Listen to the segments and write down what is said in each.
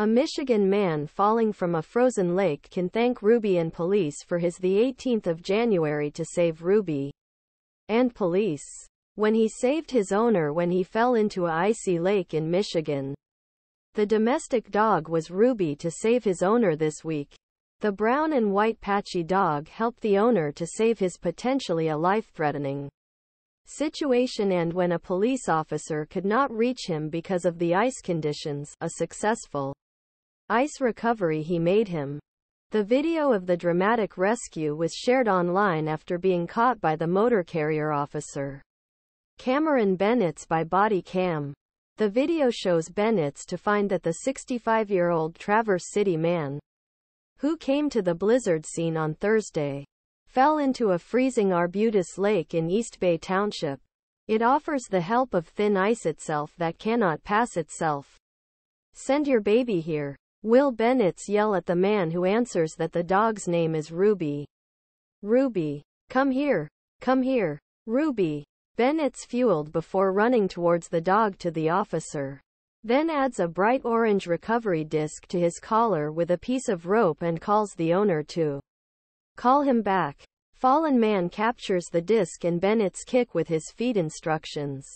A Michigan man falling from a frozen lake can thank Ruby and police for his 18 January to save Ruby and police when he saved his owner when he fell into an icy lake in Michigan. The domestic dog was Ruby to save his owner this week. The brown and white patchy dog helped the owner to save his potentially a life-threatening situation, and when a police officer could not reach him because of the ice conditions, a successful ice recovery he made him. The video of the dramatic rescue was shared online after being caught by the motor carrier officer Cameron Bennetts by body cam. The video shows Bennetts to find that the 65-year-old Traverse City man, who came to the blizzard scene on Thursday, fell into a freezing Arbutus Lake in East Bay Township. It offers the help of thin ice itself that cannot pass itself. "Send your baby here," will Bennetts yell at the man, who answers that the dog's name is Ruby. "Ruby, come here, come here, Ruby," Bennetts fueled before running towards the dog to the officer, then adds a bright orange recovery disc to his collar with a piece of rope and calls the owner to call him back. Fallen man captures the disc and Bennett's kick with his feed instructions.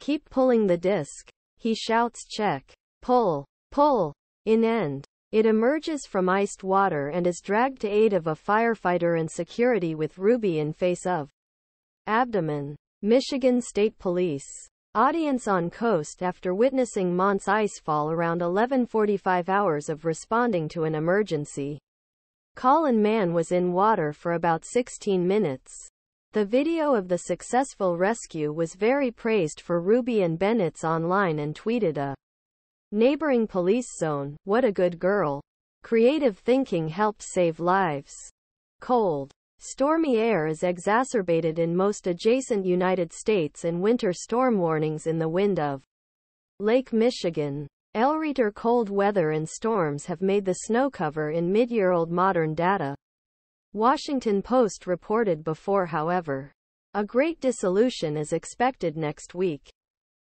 "Keep pulling the disc," he shouts. "Check, pull, pull." In end, it emerges from iced water and is dragged to aid of a firefighter and security with Ruby in face of abdomen. Michigan State Police audience on coast after witnessing Mont's ice fall around 11:45 hours of responding to an emergency call, and man was in water for about 16 minutes. The video of the successful rescue was very praised for Ruby and Bennetts online, and tweeted a neighboring police zone, "What a good girl. Creative thinking helped save lives." Cold, stormy air is exacerbated in most adjacent United States, and winter storm warnings in the wind of Lake Michigan. Elreater cold weather and storms have made the snow cover in mid-year-old modern data. Washington Post reported before, however. A great dissolution is expected next week.